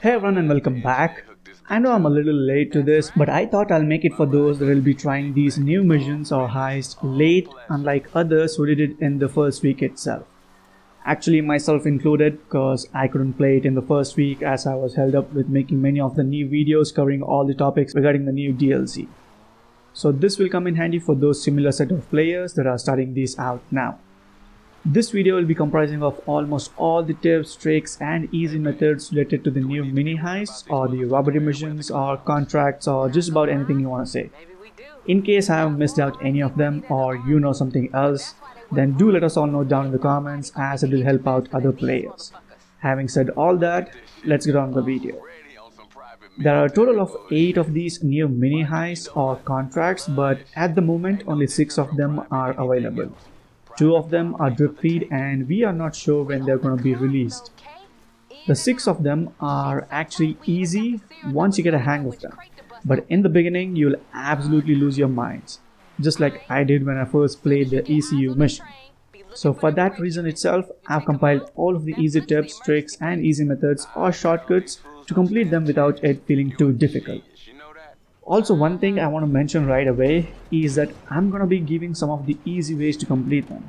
Hey everyone and welcome back. I know I'm a little late to this, but I thought I'll make it for those that will be trying these new missions or heists late, unlike others who did it in the first week itself. Actually myself included, cause I couldn't play it in the first week as I was held up with making many of the new videos covering all the topics regarding the new DLC. So this will come in handy for those similar set of players that are starting these out now. This video will be comprising of almost all the tips, tricks and easy methods related to the new mini heists or the robbery missions or contracts or just about anything you want to say. In case I have missed out any of them or you know something else, then do let us all know down in the comments as it will help out other players. Having said all that, let's get on the video. There are a total of 8 of these new mini heists or contracts, but at the moment only 6 of them are available. 2 of them are drip feed and we are not sure when they're going to be released. The 6 of them are actually easy once you get a hang of them, but in the beginning you'll absolutely lose your minds, just like I did when I first played the ECU mission. So for that reason itself, I've compiled all of the easy tips, tricks and easy methods or shortcuts to complete them without it feeling too difficult. Also, one thing I want to mention right away is that I'm going to be giving some of the easy ways to complete them.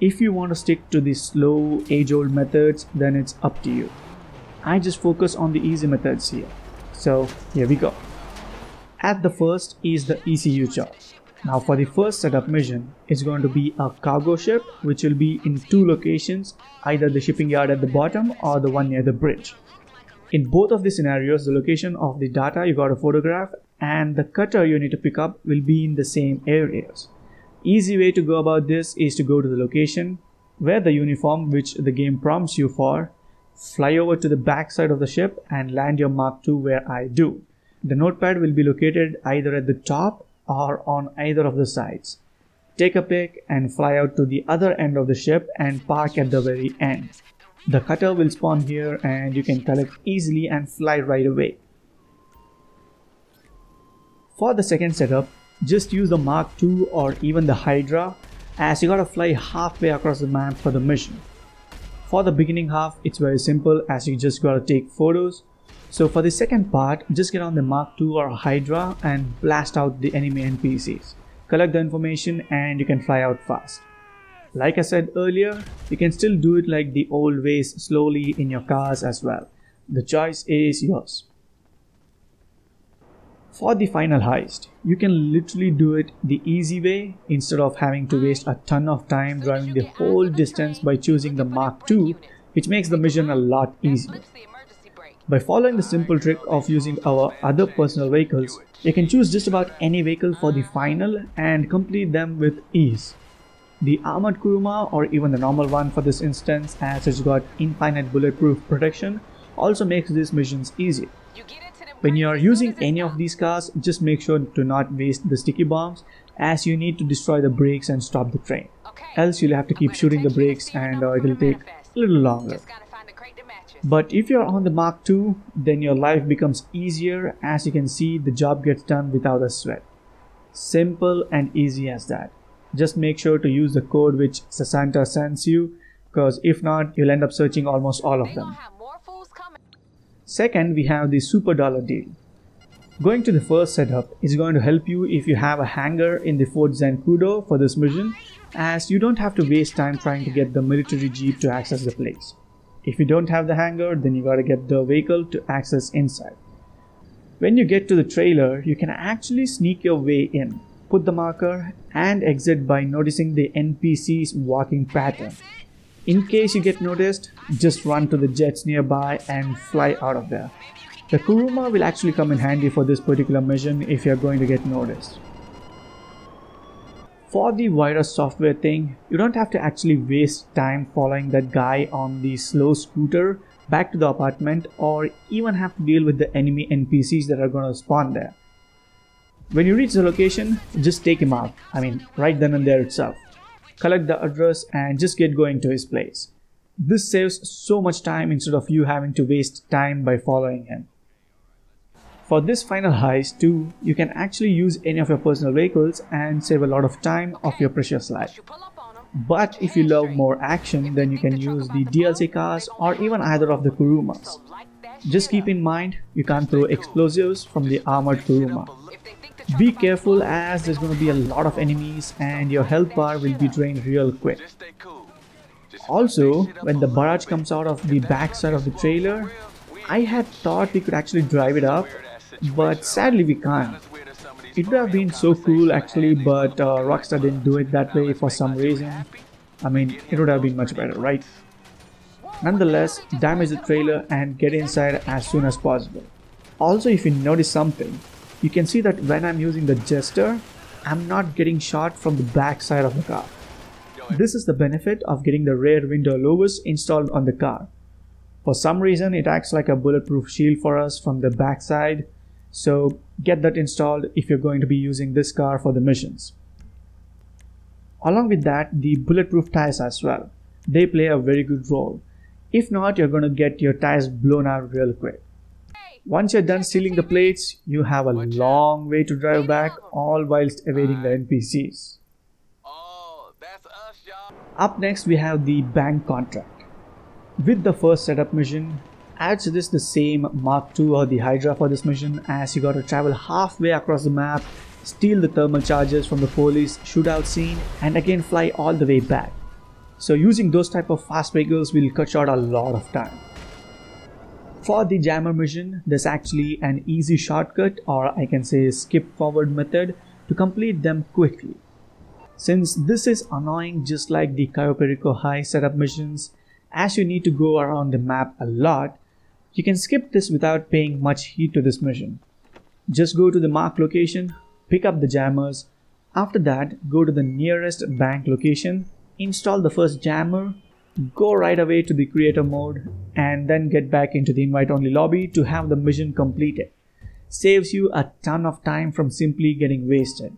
If you want to stick to the slow, age-old methods, then it's up to you. I just focus on the easy methods here. So here we go. At the first is the ECU job. Now for the first setup mission, it's going to be a cargo ship which will be in 2 locations, either the shipping yard at the bottom or the one near the bridge. In both of the scenarios, the location of the data you got to photograph and the cutter you need to pick up will be in the same areas. Easy way to go about this is to go to the location, wear the uniform which the game prompts you for, fly over to the backside of the ship and land your Mark II where I do. The notepad will be located either at the top or on either of the sides. Take a pic and fly out to the other end of the ship and park at the very end. The cutter will spawn here and you can collect easily and fly right away. For the second setup, just use the Mark II or even the Hydra as you gotta fly halfway across the map for the mission. For the beginning half, it's very simple as you just gotta take photos. So for the second part, just get on the Mark II or Hydra and blast out the enemy NPCs. Collect the information and you can fly out fast. Like I said earlier, you can still do it like the old ways, slowly in your cars as well. The choice is yours. For the final heist, you can literally do it the easy way instead of having to waste a ton of time driving the whole distance by choosing the Mark II, which makes the mission a lot easier. By following the simple trick of using our other personal vehicles, you can choose just about any vehicle for the final and complete them with ease. The armored Kuruma or even the normal one for this instance, as it's got infinite bulletproof protection, also makes these missions easy. When you are using any of these cars, just make sure to not waste the sticky bombs as you need to destroy the brakes and stop the train. Else you'll have to keep shooting the brakes and it'll take a little longer. But if you're on the Mark II, then your life becomes easier as you can see the job gets done without a sweat. Simple and easy as that. Just make sure to use the code which Sasanta sends you, cause if not, you'll end up searching almost all of them. Second, we have the super dollar deal. Going to the first setup is going to help you if you have a hangar in the Fort Zancudo for this mission, as you don't have to waste time trying to get the military jeep to access the place. If you don't have the hangar, then you gotta get the vehicle to access inside. When you get to the trailer, you can actually sneak your way in. Put the marker and exit by noticing the NPC's walking pattern. In case you get noticed, just run to the jets nearby and fly out of there. The Kuruma will actually come in handy for this particular mission if you are going to get noticed. For the virus software thing, you don't have to actually waste time following that guy on the slow scooter back to the apartment or even have to deal with the enemy NPCs that are going to spawn there. When you reach the location, just take him out, right then and there itself. Collect the address and just get going to his place. This saves so much time instead of you having to waste time by following him. For this final heist too, you can actually use any of your personal vehicles and save a lot of time of your precious life. But if you love more action, then you can use the DLC cars or even either of the Kurumas. Just keep in mind you can't throw explosives from the armored Kuruma. Be careful as there's going to be a lot of enemies and your health bar will be drained real quick. Also, when the barrage comes out of the backside of the trailer, I had thought we could actually drive it up, but sadly we can't. It would have been so cool actually, but Rockstar didn't do it that way for some reason. I mean, it would have been much better, right? Nonetheless, damage the trailer and get inside as soon as possible. Also, if you notice something, you can see that when I'm using the Jester, I'm not getting shot from the back side of the car. This is the benefit of getting the rear window louvers installed on the car. For some reason, it acts like a bulletproof shield for us from the backside, so get that installed if you're going to be using this car for the missions. Along with that, the bulletproof tires as well. They play a very good role. If not, you're going to get your tires blown out real quick. Once you're done stealing the plates, you have a long way to drive back, all whilst evading the NPCs. Up next, we have the bank contract. With the first setup mission, I'd suggest the same Mark II or the Hydra for this mission, as you got to travel halfway across the map, steal the thermal charges from the police shootout scene, and again fly all the way back. So using those type of fast vehicles will cut short a lot of time. For the jammer mission, there's actually an easy shortcut, or I can say skip forward method, to complete them quickly. Since this is annoying just like the Cayo Perico high setup missions, as you need to go around the map a lot, you can skip this without paying much heed to this mission. Just go to the marked location, pick up the jammers, after that go to the nearest bank location, install the first jammer, go right away to the creator mode, and then get back into the invite only lobby to have the mission completed. Saves you a ton of time from simply getting wasted.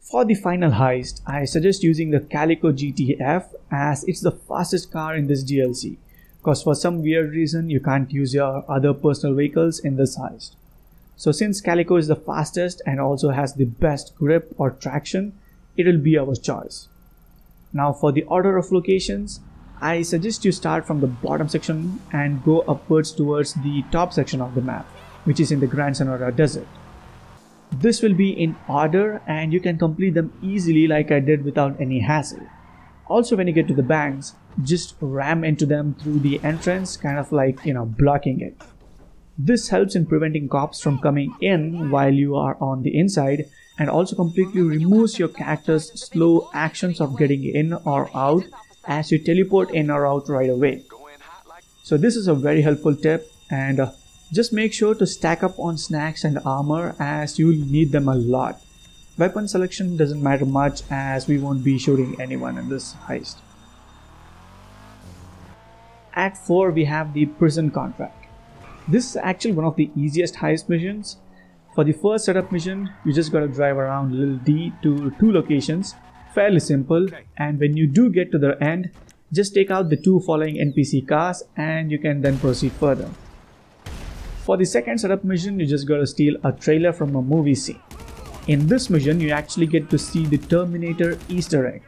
For the final heist, I suggest using the Calico GTF as it's the fastest car in this DLC, cause for some weird reason you can't use your other personal vehicles in this heist. So since Calico is the fastest and also has the best grip or traction, it'll be our choice. Now for the order of locations, I suggest you start from the bottom section and go upwards towards the top section of the map, which is in the Grand Sonora Desert. This will be in order and you can complete them easily like I did without any hassle. Also when you get to the banks, just ram into them through the entrance, kind of like, you know, blocking it. This helps in preventing cops from coming in while you are on the inside, and also completely removes your character's slow actions of getting in or out as you teleport in or out right away. So this is a very helpful tip, and just make sure to stack up on snacks and armor as you'll need them a lot. Weapon selection doesn't matter much as we won't be shooting anyone in this heist. At 4 we have the prison contract. This is actually one of the easiest heist missions. For the first setup mission, you just gotta drive around Little D to 2 locations, fairly simple, and when you do get to the end, just take out the 2 following NPC cars and you can then proceed further. For the second setup mission, you just gotta steal a trailer from a movie scene. In this mission, you actually get to see the Terminator Easter egg.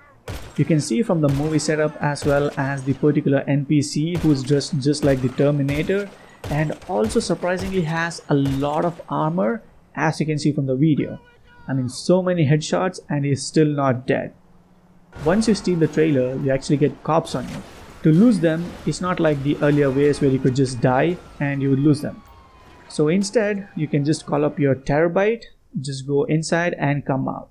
You can see from the movie setup as well as the particular NPC who's dressed just like the Terminator, and also surprisingly has a lot of armor, as you can see from the video. I mean, so many headshots and he's still not dead. Once you steal the trailer, you actually get cops on you. To lose them, it's not like the earlier ways where you could just die and you would lose them. So instead, you can just call up your terabyte, just go inside and come out.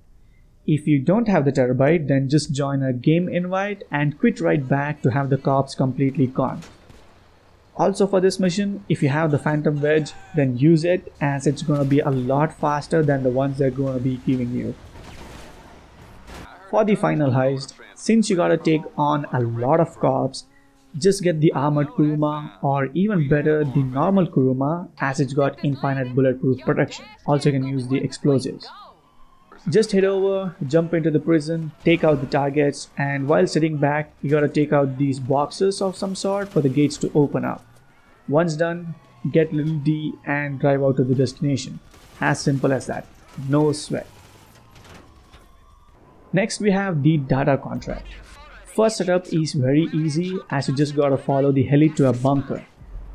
If you don't have the terabyte, then just join a game invite and quit right back to have the cops completely gone. Also for this mission, if you have the Phantom Wedge, then use it as it's gonna be a lot faster than the ones they're gonna be giving you. For the final heist, since you gotta take on a lot of cops, just get the armored Kuruma, or even better the normal Kuruma, as it's got infinite bulletproof protection. Also you can use the explosives. Just head over, jump into the prison, take out the targets, and while sitting back, you gotta take out these boxes of some sort for the gates to open up. Once done, get Little D and drive out to the destination. As simple as that. No sweat. Next we have the data contract. First setup is very easy as you just gotta follow the heli to a bunker.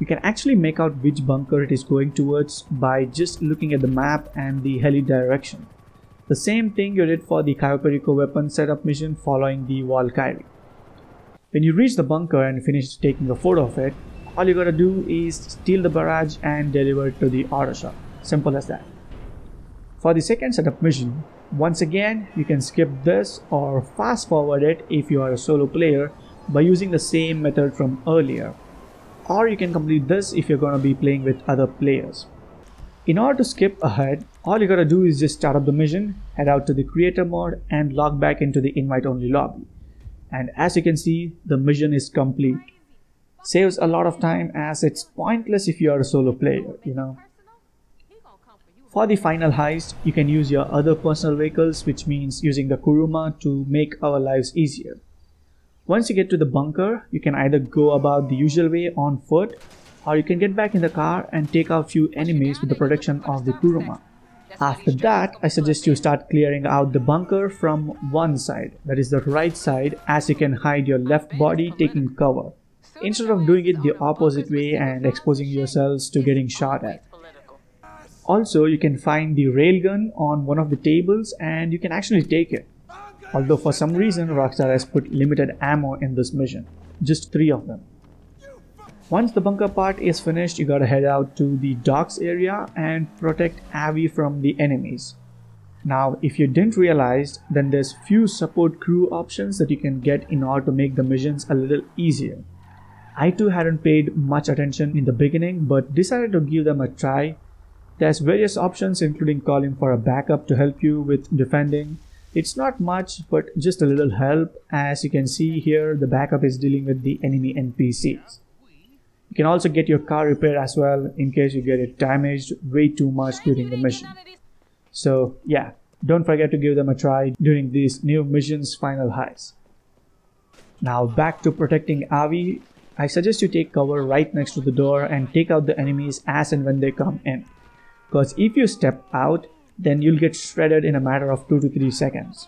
You can actually make out which bunker it is going towards by just looking at the map and the heli direction. The same thing you did for the Cayo Perico weapon setup mission following the Valkyrie. When you reach the bunker and finish taking a photo of it, all you gotta do is steal the barrage and deliver it to the auto shop. Simple as that. For the second setup mission, once again you can skip this or fast forward it if you are a solo player by using the same method from earlier. Or you can complete this if you're gonna be playing with other players. In order to skip ahead, all you gotta do is just start up the mission, head out to the creator mode and log back into the invite only lobby. And as you can see, the mission is complete. Saves a lot of time as it's pointless if you are a solo player, you know. For the final heist, you can use your other personal vehicles, which means using the Kuruma to make our lives easier. Once you get to the bunker, you can either go about the usual way on foot, or you can get back in the car and take out few enemies with the protection of the Kuruma. After that, I suggest you start clearing out the bunker from one side, that is the right side, as you can hide your left body taking cover, instead of doing it the opposite way and exposing yourselves to getting shot at. Also, you can find the railgun on one of the tables and you can actually take it. Although for some reason Rockstar has put limited ammo in this mission, just 3 of them. Once the bunker part is finished, you gotta head out to the docks area and protect Avi from the enemies. Now if you didn't realize, then there's few support crew options that you can get in order to make the missions a little easier. I too hadn't paid much attention in the beginning but decided to give them a try. There's various options including calling for a backup to help you with defending. It's not much but just a little help, as you can see here the backup is dealing with the enemy NPCs. You can also get your car repaired as well in case you get it damaged way too much during the mission. So yeah, don't forget to give them a try during these new missions final highs. Now back to protecting Avi, I suggest you take cover right next to the door and take out the enemies as and when they come in. Cause if you step out, then you'll get shredded in a matter of 2 to 3 seconds.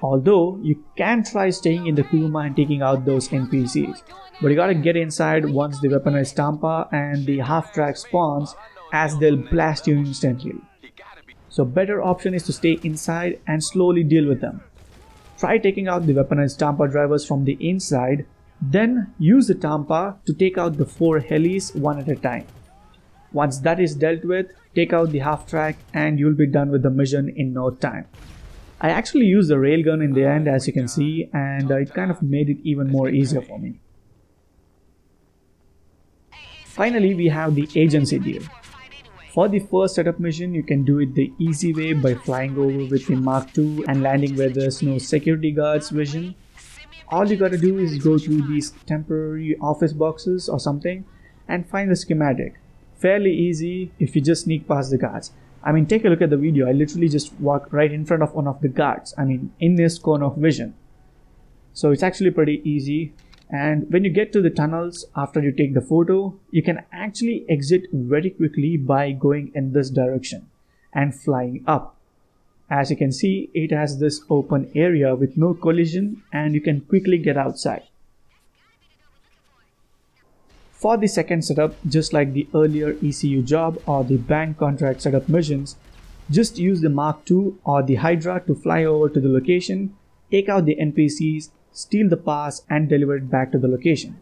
Although you can try staying in the Kuruma and taking out those NPCs, but you gotta get inside once the weaponized Tampa and the half-track spawns, as they'll blast you instantly. So better option is to stay inside and slowly deal with them. Try taking out the weaponized Tampa drivers from the inside, then use the Tampa to take out the 4 helis one at a time. Once that is dealt with, take out the half-track and you'll be done with the mission in no time. I actually used the railgun in the end, as you can see, and it kind of made it even more easier for me. Finally, we have the agency deal. For the first setup mission, you can do it the easy way by flying over with the Mark II and landing where there's no security guards vision. All you gotta do is go through these temporary office boxes or something and find the schematic. Fairly easy if you just sneak past the guards. I mean, take a look at the video, I literally just walk right in front of one of the guards, I mean in his cone of vision. So it's actually pretty easy, and when you get to the tunnels after you take the photo, you can actually exit very quickly by going in this direction and flying up. As you can see, it has this open area with no collision and you can quickly get outside. For the second setup, just like the earlier ECU job or the bank contract setup missions, just use the Mark II or the Hydra to fly over to the location, take out the NPCs, steal the pass and deliver it back to the location.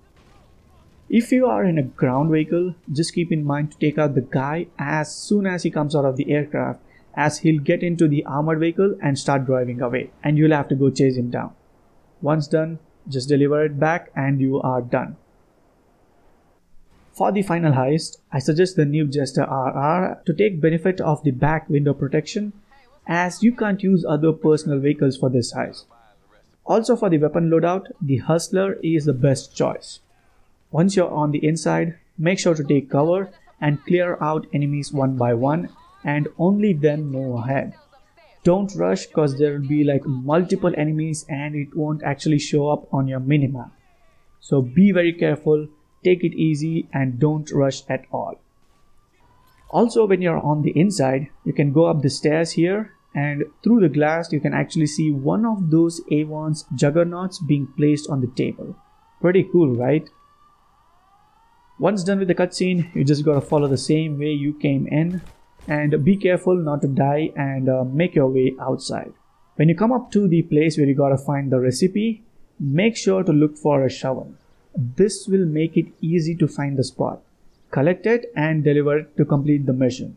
If you are in a ground vehicle, just keep in mind to take out the guy as soon as he comes out of the aircraft, as he'll get into the armored vehicle and start driving away and you'll have to go chase him down. Once done, just deliver it back and you are done. For the final heist, I suggest the new Jester RR to take benefit of the back window protection, as you can't use other personal vehicles for this heist. Also for the weapon loadout, the Hustler is the best choice. Once you're on the inside, make sure to take cover and clear out enemies one by one and only then move ahead. Don't rush cause there will be like multiple enemies and it won't actually show up on your minimap. So be very careful. Take it easy and don't rush at all. Also, when you're on the inside, you can go up the stairs here and through the glass you can actually see one of those Avon's juggernauts being placed on the table. Pretty cool, right? Once done with the cutscene, you just gotta follow the same way you came in, and be careful not to die, and make your way outside. When you come up to the place where you gotta find the recipe, make sure to look for a shovel. This will make it easy to find the spot. Collect it and deliver it to complete the mission.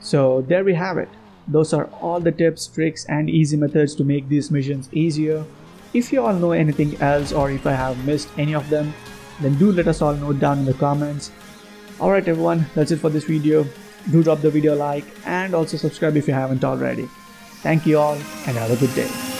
So there we have it. Those are all the tips, tricks and easy methods to make these missions easier. If you all know anything else or if I have missed any of them, then do let us all know down in the comments. Alright everyone, that's it for this video. Do drop the video a like and also subscribe if you haven't already. Thank you all and have a good day.